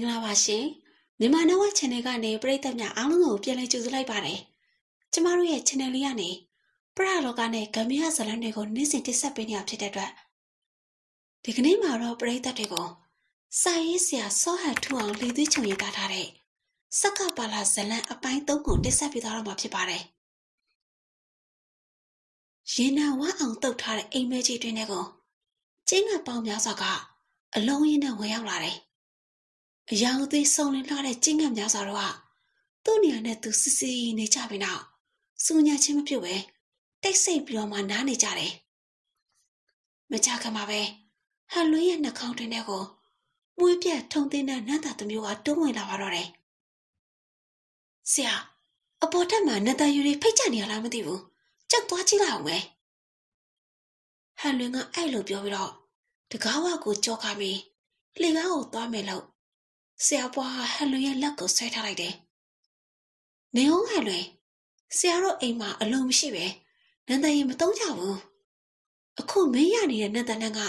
งลาวาชิงนิมานว่าชนิดการนี้ประเดี๋ยวเนี่ยอารมณ์ของพี่เลยจุดไหลไปเลยจะมารู้เหตุชนิดเรื่องนี้ปราลกันเนี่ยก็มีอาสาลันเนี่ยคนนี้สิ่งที่สับเป็นอย่างที่เด็ดว่าถึงนี้มาเราประเดี๋ยวเด็กก็ใส่เสียสหัสทวงลีดุชงยิ่งตาทาเลยสักกับปลาสลันอภัยต้องคนที่สับเป็นอะไรมาพี่ไปเลยยินว่าอังตุทาร์เองไม่จีด้วยเนี่ยก็จริงอ่ะเปล่าไม่เอาสักก็ลงยินว่าอย่างไรเลยยังตัวส่งเล่นอะไรจริงอ่ะไม่เอาสักหรอกตัวเนี่ยเนี่ยตัวซีซีเนี่ยจ้าไปนะสุญญาเชื่อไม่ผิดเว้ยแต่เสียเปลี่ยนมาหน้าเนี่ยจ้าเลยไม่จ้ากันมาเว้ยฮัลโหลยันนักข่าวด้วยเนี่ยก็มวยเปียทงตีนหน้าตาตัวมีว่าตัวไม่ละว่าอะไรเสียอ่ะพอถ้ามันหน้าตาอยู่ในพิจารณาแล้วไม่ดีบุจังตัวจีลาวไงฮัลโหลงั้นไอ้ลูกเปียวไปหรอถึงเขาว่ากูโจกามีเลี้ยงเอาตัวไม่เล่าเสียบัวฮัลโหลยันเลิกกูใส่ทารายเดนในห้องฮัลโหลเสียรู้เองมาอารมณ์ไม่ใช่ไหมนั่นแต่ยังไม่ต้องเจ้าวูคุณไม่อยากนี่นั่นแต่นั่งอ่ะ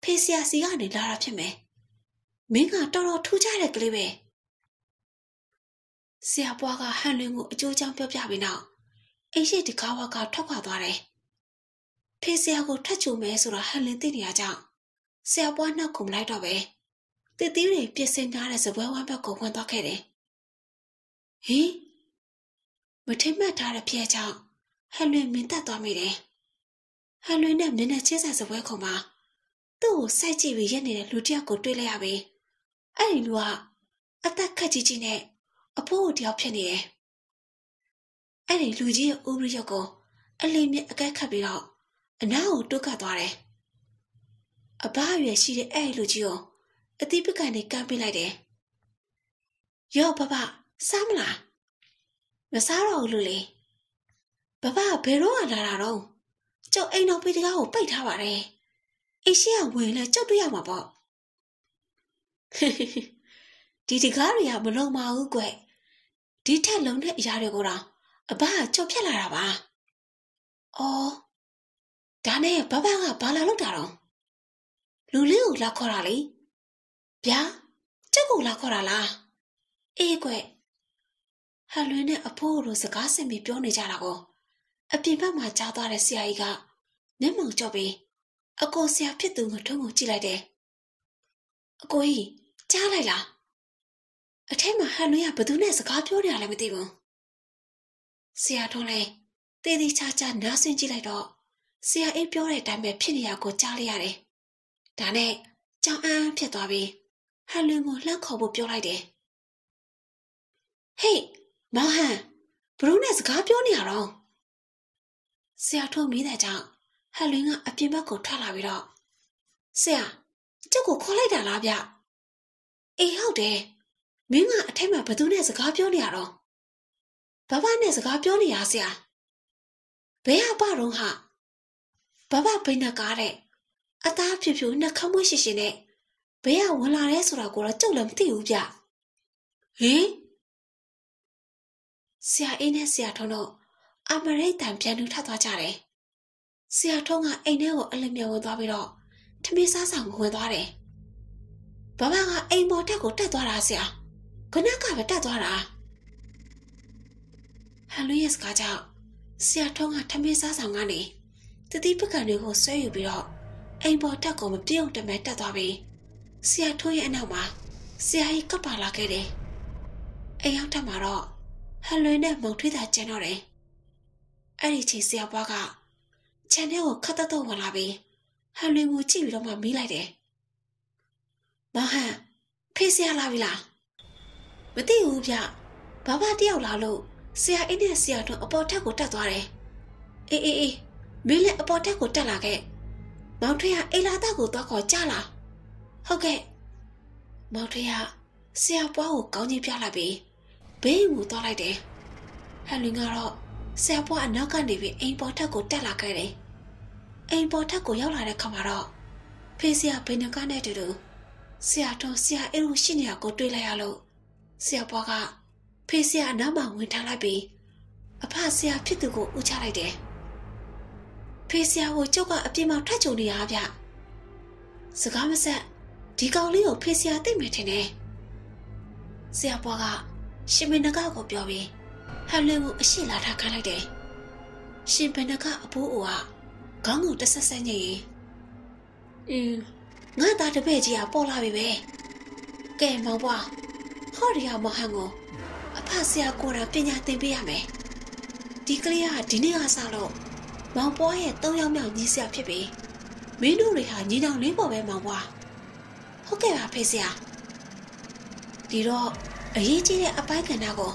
เพื่อเสียสิ่งนี้ลาลับใช่ไหมไม่งั้นตลอดทุกใจเลยกลีบเสียบัวก็ฮัลโหลงูจู่จังเปียวเปียวไปหน่าไอ้เช่ที่เขาว่าเขาทักว่าตัวเลยเพื่อเสียกูทักจูเมสุราฮันเลนติเนี่ยจังเสียบ้านน่าคุ้มไล่ตัวไปแต่ที่เลยเพื่อเส้นทางเลยจะเบื่อว่าไม่คุ้มกันตัวแค่ไหนเฮ้ยเมื่อเทียบมาทาร์เพียจังฮันเลนมินตัดตัวไม่ได้ฮันเลนเนี่ยมินเนี่ยเชื่อใจจะเบื่อเข้ามาตัวใส่จีวิญญาณเนี่ยรู้ที่กูด้วยเลยอะไปไอ้ลัวอัตคัดจีจีเนี่ยอภูเดียวเพียเนี่ยไอ้ลูจีอุบริยก็ไอ้เลี้ยงแก่ขับไปแล้วน้าอุตุกัดตัวเลยอาบ้าอยู่สิเดไอ้ลูจีอ๋อที่พิการในการไปไล่เดยอป้าป้าสามละมาสาวเราลูเลยป้าป้าเบลล์อะไรเราเจ้าไอ้น้องไปที่เขาไปทำอะไรไอ้เชี่ยเวรเลยเจ้าดูอย่างมาบ่ดีที่เขาอยากมาลงมาอุ้งเกวดีแท้ลงเนี่ยยาเด็กกูละบ้าจบเพี้ยนอะไรบ้าอ๋อตอนนี้ป้าบ้าก็บ้าแล้วลูกดาวลูกเลี้ยงลาคอร์ลีเปียเจ้ากูลาคอร์ล่ะเอ้ยกูฮัลโหลเนี่ยอภูรู้สึกว่าเสียมีเปลี่ยนในใจละกูอภิบ้ามาจ้าตัวเรศยาอีกะเนี่ยมึงจบไปอกูเสียพิษตัวงูทุ่งงูจีไรเดอกูอีจ้าไรล่ะเท่มาฮัลโหลเนี่ยประตูเนี่ยสกัดเปลี่ยนอะไรไม่ตีมั้งเสียตรงเลยเตดิชาจาน่าสนใจเลยดอกเสียเอฟเยอะเลยแต่แบบพี่นี่อยากกูจ้าเลยอะไรแต่เนี่ยเจ้าอาเพียตัวบีฮัลโหลงูเลิกขอบุบเยอะเลยเดเฮ้ยมาฮะบรูเนสกับเยอะเนี่ยหรอเสียทุ่มมีแต่จังฮัลโหลงูอภิบาลกูท่าลาบีดอกเสียเจ้ากูขอเลยด่าลาบีอะเอ้ยเอาเดมึงอ่ะเท่มาประตูเนสกับเยอะเนี่ยหรอ爸爸那是搞表的呀，是呀。别阿爸弄哈，爸爸被那搞嘞，阿达皮皮那看不细细嘞，别阿我拿来说了过了，就那么丢呀。诶，是呀，因那是呀，同咯，阿妈嘞谈偏弄他多家嘞，是呀，同啊，因那我阿里面我多不咯，他没啥上我多嘞。爸爸啊，因毛他个他多啦是呀，可那个不他多啦。ฮัลโหลยสกัดจ้าเสียทองหัดทำให้ซาสังงานเลยแต่ที่พิการหนึ่งหัวเสียอยู่ไปหรอกไอ้บอสถ้าก่อมาเปรี้ยงแต่แม่ตาตัวไปเสียทุยอันหนามาเสียให้กับปลาละแกเลยไอ้ยังทำมาหรอกฮัลโหลเนี่ยมองทุยตาเจนเอาเลยไอ้ดิฉันเสียบ้ากะฉันเนี่ยหัวขัดตัวหัวลาไปฮัลโหลงูจีบเรามาไม่ไรเดะมาฮะพี่เสียลาไปละไม่ตีหูเปียบ้าบ้าเดียวลาลูเสียไอเนี่ยเสียโดนอปอแทกกดตัดตัวเลยเอไม่เล่นอปอแทกกดตัดละแกมองทุยาไอลาตากดตัวขอจ้าละโอเคมองทุยาเสียป้าหูเกาหนีเปียละบีเบี้ยหูตัวไรเดะฮัลโหลงาร์เสียป้าอันนั้นกันดิบีไอปอแทกกดตัดละแกเลยไอปอแทกกดยาวละเด็กขมารอเพื่อเสียเป็นนักการเด็ดดูเสียโดนเสียไอรู้ชิเนียกดด้วยเลยฮัลโหลเสียป้ากะเพื่อเสียน้ำมันเงินทางลับบีอาภาเสียพิจิตรกูอุจาระเดะเพื่อเสียหัวเจ้าก็อภิมาทัดจูเนียอาบยาสกามเสะที่เกาหลีของเพื่อเสียเต็มไปทีเนี่ย เสียบัวก็ชิมเป็นนักก็เปล่าไปฮาเลวูสิลาทักกันเลยเดชิมเป็นนักก็ปูอัวก็งูตัดเส้นยังงาตาจะเปจีอาปอลาไปเว้แกมองว่าเขาเรียกมาหางอภาษาโกราเป็นยาเต็มไปยังไหมดีกรีอาดีนี่อาซาโลมองป่วยต้องยอมเหมี่ยวยีเสียพี่ไปไม่ดูเลยค่ะยีนางนี้บอกไปมองว่าเขาแกว่าเพศยาดีรอไอ้ยี่จีเนี่ยอาไปกันนะก็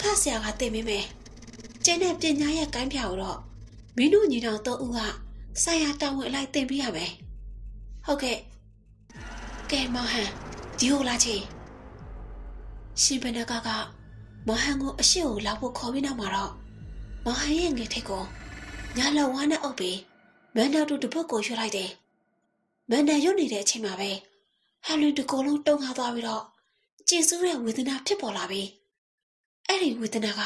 ภาษาเขาเต็มไปไหมเจนเนี่ยเป็นยาอยากกันเปล่าหรอไม่ดูยีนางตัวอ้วนสายตาหัวไหลเต็มไปยังไหมโอเคแกมองฮะดีโอลาจีชิบะนากากะมหังโกอชิโอลาโบขอไปนำมาတော့มหังရဲ့ငယ်ထက်ကိုညလောက်ဝါနဲ့အုပ်ပြီးမန္တတူတစ်ဖက်ကိုရွှေ့လိုက်တယ်မန္တရွတ်နေတဲ့အချိန်မှာပဲဟန်လူတစ်ကိုယ်လုံးတုံ့ခါသွားပြီးတော့ကျေဆူးတဲ့ဝေဒနာဖြစ်ပေါ်လာပြီးအဲ့ဒီဝေဒနာက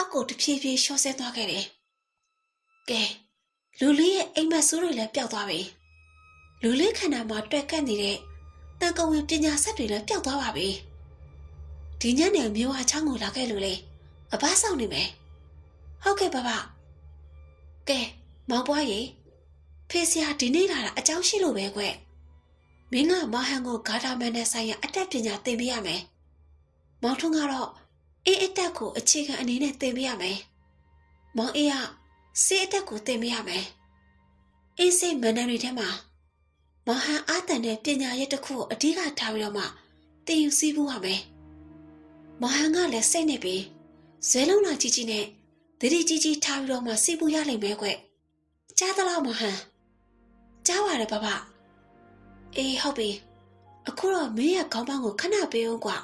အကိုတစ်ဖြည်းဖြည်းလျှော့ဆဲသွားခဲ့တယ်ကဲလူလေးရဲ့အိမ်မက်ဆိုးတွေလည်းပျောက်သွားပြီလူလေးခန္ဓာမှာတွက်ကပ်နေတဲ့တန်ကဝင်ပညာဆက်တွေလည်းပျောက်သွားပါပြီดีเนี่ยเนี่ยมีว่าช่างงูรักแกเลยอาบ้าส่องนี่ไหมโอเคป้าป้าแกมองป่วยยี่เพื่อเสียดีนี่ล่ะอาจารย์ชิลูเบกเว่มีงามาหางงูกาดามันเนี่ยใส่ยาอัดเป็นยาเต็มไปยังไหมมองทุ่งอะไรเออแต่กูอาชีพอันนี้เนี่ยเต็มไปยังไหมมองเออเสียแต่กูเต็มไปยังไหมเอเสียมันอะไรที่มามองหาอาแต่เนี่ยเป็นยาเยอะตะคู่ดีกว่าทำเรามาตีอยู่ซีบัวไหมมหังก็เลยเส้นเนี่ยไปเสือลงหน้าจีจีเนี่ยเดี๋ยวจีจีทำเรามาซีบุยาเลยแม่กว่าจ้าตลอดมหังจ้าว่าเลยป้าป้าเอ้ฮอบบี้กูรอไม่อยากก้าวบังกูขนาดไปองกว่า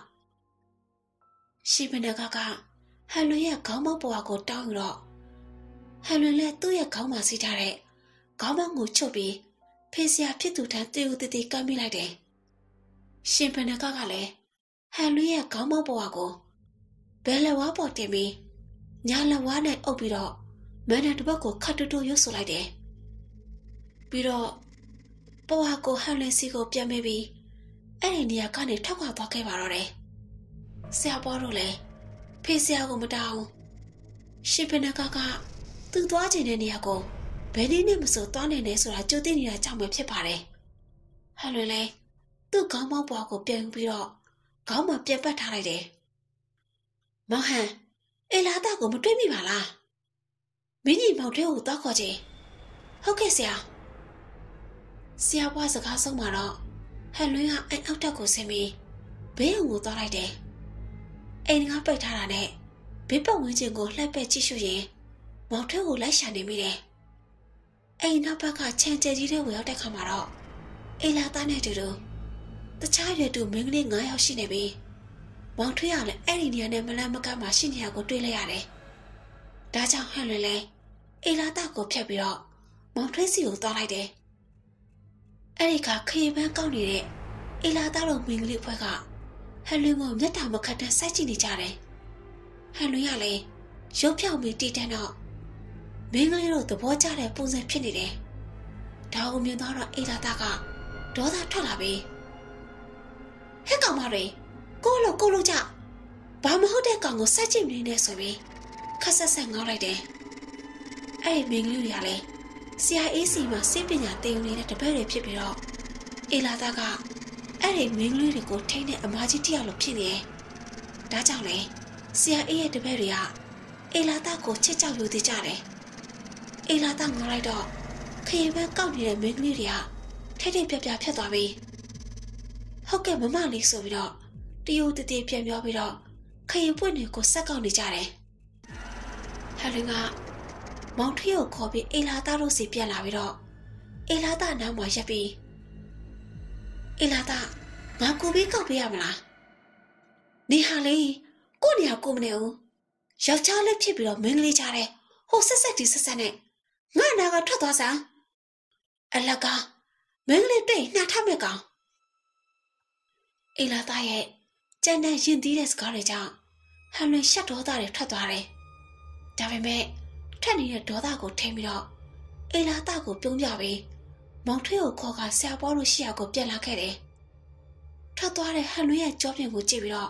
ชิบะนากากะฮัลโหลอยากก้าวบังปัวกูต้องอยู่หรอฮัลโหลเลยตู้อยากก้าวมาสิทาร์เร่ก้าวบังกูชอบบี้เพื่อเสียพิจุทันติวติติกันไม่ไรเด้ชิบะนากากะเลยฮาลุยก้าวมาปว่ากูเบลว่าปวดเต็มมีญาละว่าเนี่ยเอาไปรอแม่เนี่ยทุบกูขัดดูยุสุไลเดปีรอปว่ากูฮาลุยสิกูเปียไม่บีไอ้เนี่ยกันเนี่ยทักว่าตัวแกบารอเลยเสียบอรู้เลยเพื่อเสียกูมาดาวชิบะนากากะตึงตัวเจนเนี่ยกูเบลเนี่ยมันสุดตอนเนี่ยสุราจุติเนี่ยจังไม่เพี้ยไปเลยฮาลุยเลยตัวก้าวมาปว่ากูเปียงปีรอเขามาเปลี่ยนปัญหาอะไรเดมองฮะเอลาตากูมันด้วยมีมาล่ะมินี่มองเที่ยวต่อขอจีเขาแค่เสียว่าสักครั้งส่งมาเนาะให้ลุยฮะไอเอาตากูเซมีเบี้ยงูต่ออะไรเดเอ็งเขาไปทาราเดบิ๊บบอกเงินจีกูไล่ไปจีชูยีมองเที่ยวไล่ฉันเดมีเดเอ็งนับประกาศเชนเจดีเรื่องเอาแต่เขามาเนาะเอลาตาเนี่ยดูแต่ชายเดือดดูมึงเลี้ยงง่ายเอาชินเอบีมองทุกอย่างเลยไอ้นี่เนี่ยมันละมันก็มาชินยากูด้วยเลยอะไรตาจังหันเลยไอ้ลาตากูเพียบไปหรอกมองทุกสิ่งต่ออะไรเดไอ้ข้าเคยแม่เก้าหนีเดไอ้ลาตาลงมึงเลี้ยงไปก็หันเลยงอมยัดตามาขัดนะใส่จีนิจ่าเลยหันเลยอะไรยกเพียวมึงตีแทนเนาะมึงเลี้ยงตัวพ่อจ่าเลยปุ่งใจเพี้ยนเดดาวมึงต่อเราไอ้ลาตาก็โดนตาทั่วลาบีให้กลับมาเลยกูรู้จักบ้ามาเขาได้กล่องเงินใส่จิ้มนี่เนี่ยสวยข้าจะใส่เงาอะไรเด้ไอ้เมียงลิวอย่างไร CIEC มาเสียเป็นอย่างเต็มเลยนะแต่ไม่ได้เพียบไปหรอกอีลาตากะไอ้เมียงลิวที่กูเทเนี่ยอามาจิที่เอาหลบพี่เนี่ยด้าจังเลย CIA แต่ไม่ได้อะอีลาตากูเชื่อเจ้าอยู่ที่จ่าเลยอีลาตาเงาอะไรดอกเคยแม่เก้าเนี่ยเมียงลิวอย่างเทเนี่ยเพียบต่อไปเขาแก่มาๆเลยสวยไปดอกติโอติติเพียงย่อไปดอกใครป่วยเนี่ยก็สักเก่าหนีจ่าเลยฮาริงะมองเที่ยวขอไปเอลาตาโรสีเปียลาไปดอกเอลาตาหน้าหมอยจะปีเอลาตางากูบีเก่าไปยังล่ะนี่ฮาริกูเนี่ยกูไม่เอาชาวชาเล็บเชี่ยไปดอกเมืองเลยจ่าเลยโหสักเนี่ยงานอะไรก็ทั่วตัวสังอะไรกันเมืองเลยเตะน่าทำไม่กันเอลาตาเย่เจนเนี่ยยืนดีเดสก็เลยจ้าฮันเลยชัดโดตาเด็ดทัดตัวเลยจำไว้ไหมท่านนี้เนี่ยโดตากูเทมิโร่เอลาตากูเปียงยาบีมองเที่ยวคอการเสียบอลลูเชียกูเปลี่ยนละแค่เดทัดตัวเลยฮันเลยจับเนี่ยกูจีบิโร่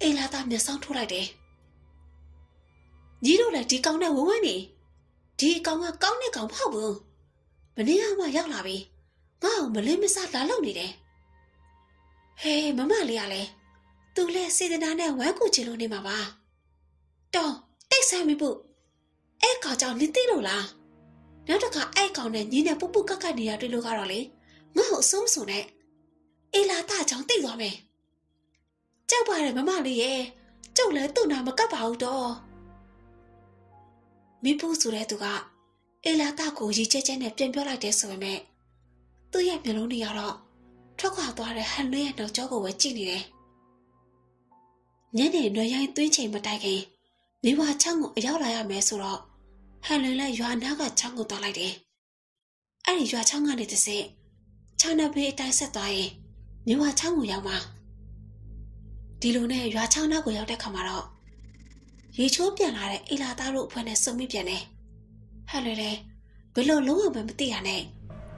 Ê là tạm biệt xong thu lại đi. Dí đâu là trí con nào uống ấy nè. Trí con à con này cổng hậu bường. Mà nếu mà giấc là bị. Ngó hồng mà lên mới sát lá lâu này nè. Hê mà lì à lè. Từ lè xe tên này quá của chị luôn này mà bà. Trời, tách sao mới bự. Ê cỏ chọn lên tí đâu là. Nếu đó cả ai còn này như này bụng bụng các cái này đi lưu gà rồi lý. Ngó hậu xuống xuống nè. Ê là ta chóng tích rồi mẹ. Cháu bà này mà lì à. Cháu lấy từ nào mà các bảo đồ. Mình bố dù đây tụi gạ. Ê là ta cố gì chơi nẹp trên bó lại để sửa mẹ. Tôi em nhà lúc này ở đó. Trong quả tòa để hành lưới nó cho cô với chị này nè. Nhớ để nơi anh tuyên trình mặt tay kì. Nếu mà chẳng ngồi giáo lại ở mẹ sửa đó. Hành lưới là dù anh đã gặp chẳng ngồi tòa lại đi. Anh để dù anh chẳng ngồi để thật sự. Chẳng đã bị tay sẽ tòa đi. Nếu mà chẳng ngồi giáo mà. Thì lúc này dù anh chẳng đã ngồi giáo để khả mà đó. Dì chốt nhận lại là ý là ta rụng phần này sớm mịp nhận này. Hai lời này, với lâu lúc ở mấy mất tỉa này,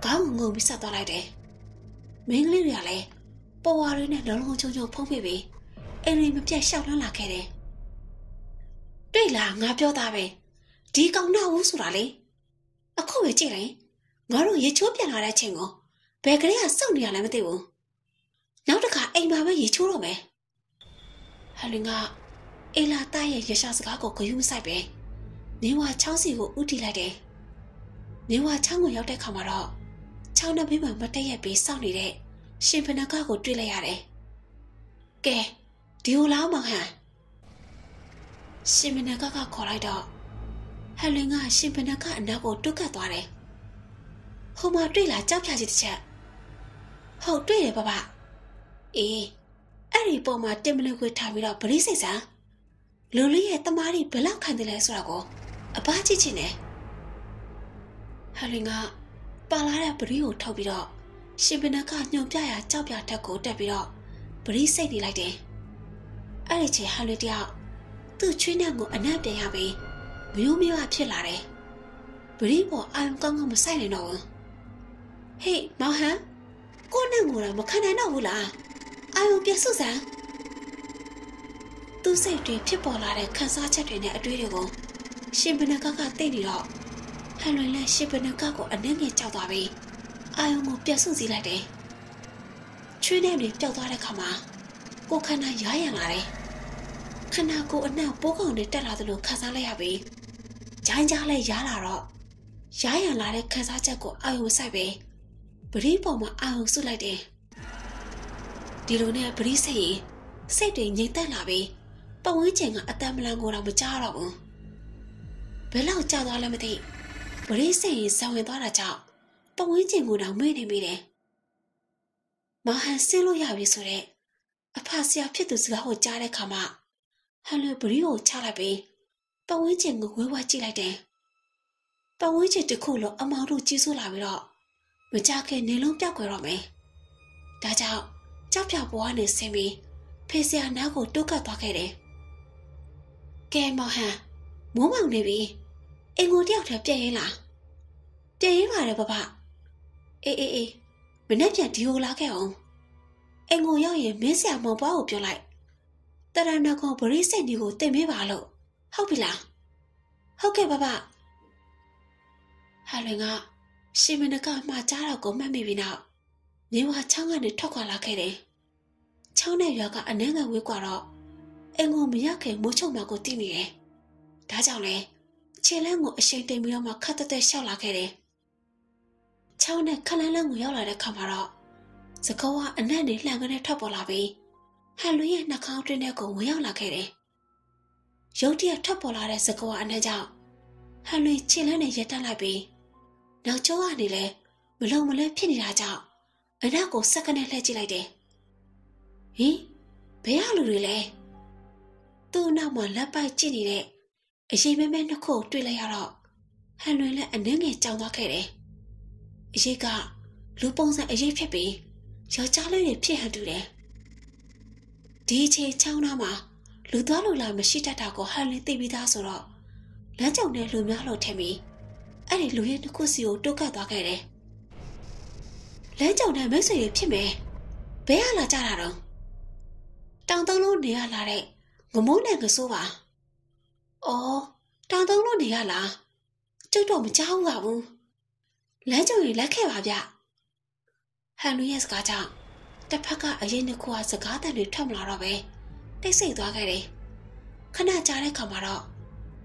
có một người mới sợ tòa lại đấy. Mình lý rửa này, bố hoa đứa này nó luôn cho nhau phong bị. Em này mập chạy sau nó là kẻ đấy. Đây là ngạp cho ta về, trí công nào uống sụt ra đấy. À không phải chị đấy, ngó rồi dì chốt nhận lại là chị ngủ. Về cái đấy là sớm nhận lại mất tỉa. Nói được cả anh ba với dì chốt rồi mẹ. Hai lời ngọt. Ê là ta hãy cho cháu sẽ có cơ hương sạch bế. Nếu mà cháu sẽ có ưu đi lại đấy. Nếu mà cháu ngồi nhau đây khả mà đó. Cháu nằm với mở mặt đây hãy bế sau này đấy. Xem phần năng cao của truy lại hả đấy. Kể, tiêu lão bằng hả. Xem phần năng cao của lại đó. Hãy lưu ngà xem phần năng cao ảnh nào của truy cả tòa đấy. Hôm mà truy là cháu trả gì thì chả. Hậu truy để bà bạ. Ê, ai đi bộ mà đem lưu người thả mình đó bởi lý xảy ra. Lưu lý hệ tâm á đi bởi lắc khăn thì lại sửa cổ. Ở bá chí chị nè. Hà linh ạ. Bà lá đã bởi lý hủ thâu bị đỏ. Chị bên nâng khá nhóm trai à cháu bạc thả cổ đẹp bị đỏ. Bởi lý xây đi lại đi. Ai để chị hà lưu đi ạ. Từ chuyên năng ngủ ấn áp để hạ bì. Mới ôm yêu áp trên lá đấy. Bởi lý bỏ ai không con ngủ một sai này nổi. Hị, máu hả. Cô năng ngủ là một khăn ái nào vui lạ. Ai không biết sức giá. Tôi sẽ truyền thiết bỏ lại để khán giả chạy truyền lại truyền được. Xem bên nâng các tên đi đó. Hãy nói lại xem bên nâng các của ấn nước nghe chào tòa bì. Ai không ngủ bèo xuống gì lại đấy. Chuyên em đến chào tòa đây khả mà. Cô khán nào dưới hàng lại đấy. Khán nào cô ấn nào bố gọn đến trả lại từ lúc khán giả lại hả bì. Chán giá lại giá là đó. Giá hàng lại để khán giả chạy của ai không sai bì. Bởi đi bỏ mà ai không xuống lại đấy. Đi lúc này bởi đi sẽ gì. Sẽ truyền nhìn tên là bì. Bọn ấy trẻ ngã tâm là ngồi đọc một cháu lọc. Với lòng cháu đó là mấy thị. Bởi lý sẽ sao người ta là cháu. Bọn ấy trẻ ngồi đọc mấy này mấy này. Mà hắn sẽ lưu hiểu đi xuống đấy. Áp hạ sẽ phía từ giữa hồ cháu đây khả mạ. Hắn lưu bởi lý hồ cháu lại bì. Bọn ấy trẻ ngồi hối hoa chị lại đấy. Bọn ấy trẻ trực khổ lộ âm áo đồ chi xu lại với đó. Mà cháu kê nên lúc cháu quay rõ mày. Đã cháu, cháu cháu bố hắn đến xem đi. Phê xe hắn đã gồm đô cả tòa kê đấy. Kèm bảo hả, muốn bằng này bị. Em ngồi theo thép chạy em lạ. Chạy em vào đây bà bạ. Ê, mình nếp chạy thiếu lá kèo không? Em ngồi nhau em mấy xe mong bó hộp cho lại. Ta đang nào còn bởi lý xe đi ngồi tên mấy bà lộ. Học bị lạ. Học kê bà bạ. Hai lời ngọ, xin mình đã có mà cháu là cố mang mình vì nào. Nếu mà cháu ngờ được thoát quả lá kê đấy. Cháu này là cả ảnh nế ngờ quý quả đó. Em ngồi mình nhắc kể bố chồng mà có tin nè. Đã chào nè. Chị là ngồi trên tên mình mà khát tới sao là kể nè. Cháu này khát là ngồi yếu lại đã khám hả đó. Giờ câu hoa ảnh nế là người này thọc bỏ là bì. Hai lũy em là khao trên nè cũng ngồi yếu là kể nè. Dấu thịa thọc bỏ là để giờ câu hoa ảnh nế chào. Hai lũy chị là này dễ ta lại bì. Nào cháu hoa này lệ. Một lâu một lên phía này là chào. Ảnh nế cũng xác cái này là chị lại để. Ý, bé áo lùi lệ. Tư nào mà lá bay trên này nè. Ở dây mấy mẹ nó khổ truy lại hả đó. Hãy nói là ảnh nế nghe cháu nó kể đấy. Ở dây gọ, lúc bông ra ở dây phép bị. Cháu cháu lấy đẹp chế hẳn được đấy. Đi chê cháu nó mà. Lúc đó lùi lại mà xí trả đảo của hai lên tìm bí ta rồi đó. Lá chồng này lùi mẹ lộ thèm ý. Anh ấy lùi hết nó khô xíu đô cả tòa kể đấy. Lá chồng này mấy sợi đẹp chế mẹ. Bé là cha là đồng. 张灯笼你也来嘞，我没那个说吧？哦，张灯笼你也来，这我们家务啊不？来就来开吧吧。还有也是干啥？แต่พักก็อายุนึกว่าสกัดแต่หนุ่มทำลาเราไปได้ใส่ตัวกันเลยขณะจ่าได้เข้ามาเรา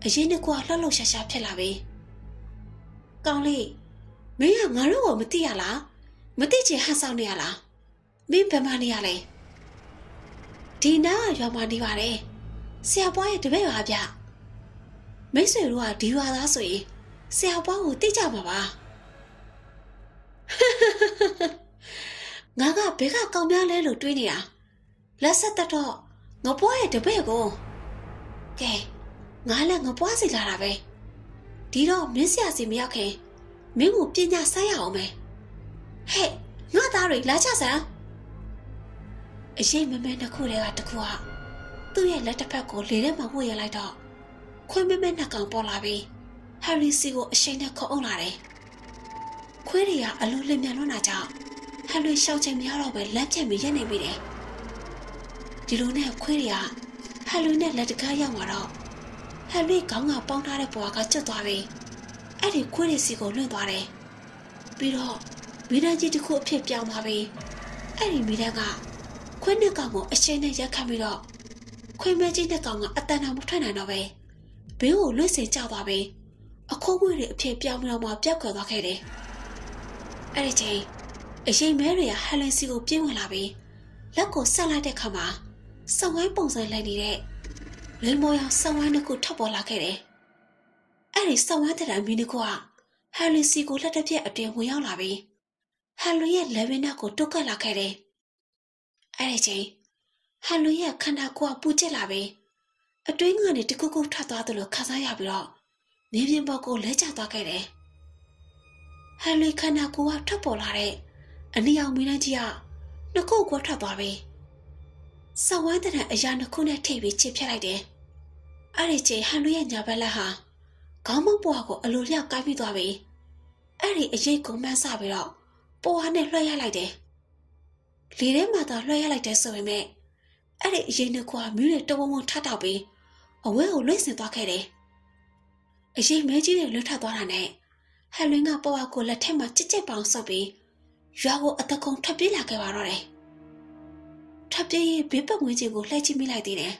อายุนึกว่าเราลงชาชาเพื่อลาไปกองลีไม่อยากงานรู้ว่ามันตีอะไรมันตีเจ้าฮัสเอาเนี่ยอะไรไม่เป็นมาเนี่ยเลยทีน่าอย่ามาดีว่าเลยเสียบ่อยจะไม่ว่าจ้ะไม่สวยรู้ว่าดีว่าน่าสวยเสียบ่อยตีจ้ามาบ้างากาเป๊กากำลังเลี้ยลูกด้วยนี่นะแล้วสัตว์ตัวงอป่วยจะไปกูแกงาเลี้ยงงอป่วยสิลาไปดีรอไม่เสียสิไม่เอาแค่ไม่หูปีน่าเสียเอาไหมเฮ้งาตาหรือลาจ้าสังไอ้เจ้าแม่แม่นักขู่เลี้ยงตะขู่อ่ะตัวใหญ่แล้วจะไปกูเลี้ยงมาหูยังไรต่อคุยแม่แม่นักกังปอลาไปฮาริสิโกเชนก็องลาเลยคุยเรียอลูเลี้ยงน้องน่าจ้าฮัลโหลชาวเชียงใหม่เราไปเล็บเชียงใหม่ยังไงไม่ได้ดิโลเนี่ยคุยเรียฮัลโหลเนี่ยเล็ดก้ายังมาเราฮัลโหลกังอ่ะป้องท่าได้ปวดก็เจ็บตัวไปไอ้ที่คุยเรียสิโกเลื่อนตัวเลยปีรอมีนาจีที่คุยเพียบยาวมาไปไอ้ที่มีนาอ่ะคุยเนี่ยกังอ่ะเชียงเนี่ยยังคำไม่รอคุยแม่จีเนี่ยกังอ่ะอัตนาบุตรไหนเราไปเบี้ยวเลื่อนเสียงเจ้าตัวไปอ่ะคุยคุยเรียเพียบยาวมาเรามาเพียบเกิดตัวใครเลยไอ้ที่ไอ้เจ้าแม่เรียฮัลโหลสิโกเปลี่ยนลาไปแล้วก็สั่งไล่เด็กเข้ามาสั่งไว้ปงใจเลยนี่แหละเลยมวยสั่งไว้นึกกูทับบอลลาแค่เลยไอ้ที่สั่งไว้แต่ละมีนึกว่าฮัลโหลสิโกเล่นได้เพียบเดียวมวยเอาลาไปฮัลโหลยัดเลยไม่น่ากูตุกลาแค่เลยไอ้เจ้าฮัลโหลยัดขนาดกูปูเจลาไปด้วยเงินนี่ที่กูทับตัวตัวลูกข้าจะยาไปหรอนี่เป็นบอกกูเลี้ยงจ้าตัวแค่เลยฮัลโหลขนาดกูทับบอลลาเลยอันนี้ยังมีนาจีอะนักกู้กวาดถัดต่อไปสวรรค์แต่ละอาจารย์นักกู้เนี่ยเทวิเจ็บเพียงไรเดียวอะไรเจ้าฮันลุยันยาเปล่าฮะเขาไม่ปวดก็อารมณ์เลี้ยงกายมีตัวไปอะไรอาจารย์ก็ไม่ทราบไปหรอกปวดเนี่ยลอยอะไรเดียวลีเรมาต่อลอยอะไรเดียวสวยไหมอะไรอาจารย์นักกู้มีเนี่ยตัวมันถัดต่อไปเอาไว้เอาลุยเสียตัวแค่เดียวอาจารย์ไม่จีเนี่ยลุยถัดต่อหน้าเนี่ยฮันลุยังปวดก็เลยเทมาเจ็บเจ็บปางสบายยาโกอัตคงทับดีลาเกวาร์เลยทับดีเบี้ยปงเวจิโกเล่จิมิไลตีเนี่ย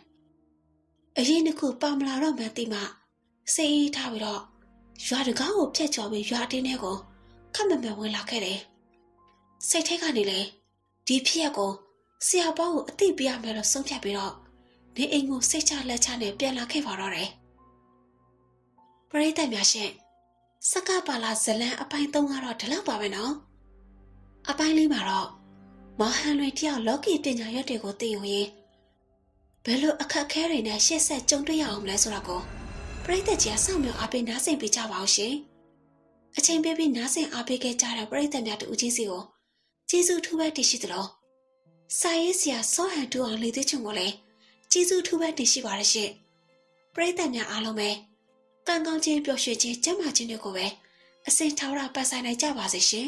ไอ้ยี่นี่คือปามลาเราแมนตีมาเสียท่าไปแล้วยาดึกเอาอบเชจอบียาดีเนี่ยก็ข้ามแม่เวลาแค่เลยใส่เท่านี้เลยดีพี่ก็เสียบ่าวอัติบียาเมลส่งเพียไปแล้วเนี่ยเองก็ใส่ชาเล่ชาเนี่ยเปลี่ยนลาเกวาร์เลยปริแต่เมียเช่สก้าปาลาเซลันอภัยตรงเราเดลับบ่าวไปเนาะอาไปเลยมาหรอกหมอฮันเลยเที่ยวล็อกกีเป็นยาเยอะเด็กก็ตีอยู่เองเบลูอาคาแคร์เนี่ยเชื่อใจจงด้วยยาอมเลยสุรากรเพราะแต่เจ้าสาวมีอาเป็นน้าเสียงปีจ้าวเอาเช่อาเชนเบบีน้าเสียงอาเป็นแก่จ้าเราเพราะแต่เนี่ยตัวจีซูจีซูทุบดิชิตลอสายเสียสองแห่งตัวอังเลยที่ชงก็เลยจีซูทุบดิชิบาร์เช่เพราะแต่เนี่ยอารมณ์เองการกางเจนเปียวเช่เจนจะมาเจนเดียวกันเว้ยเสียงเท้าเราภาษาในจ้าวาเช่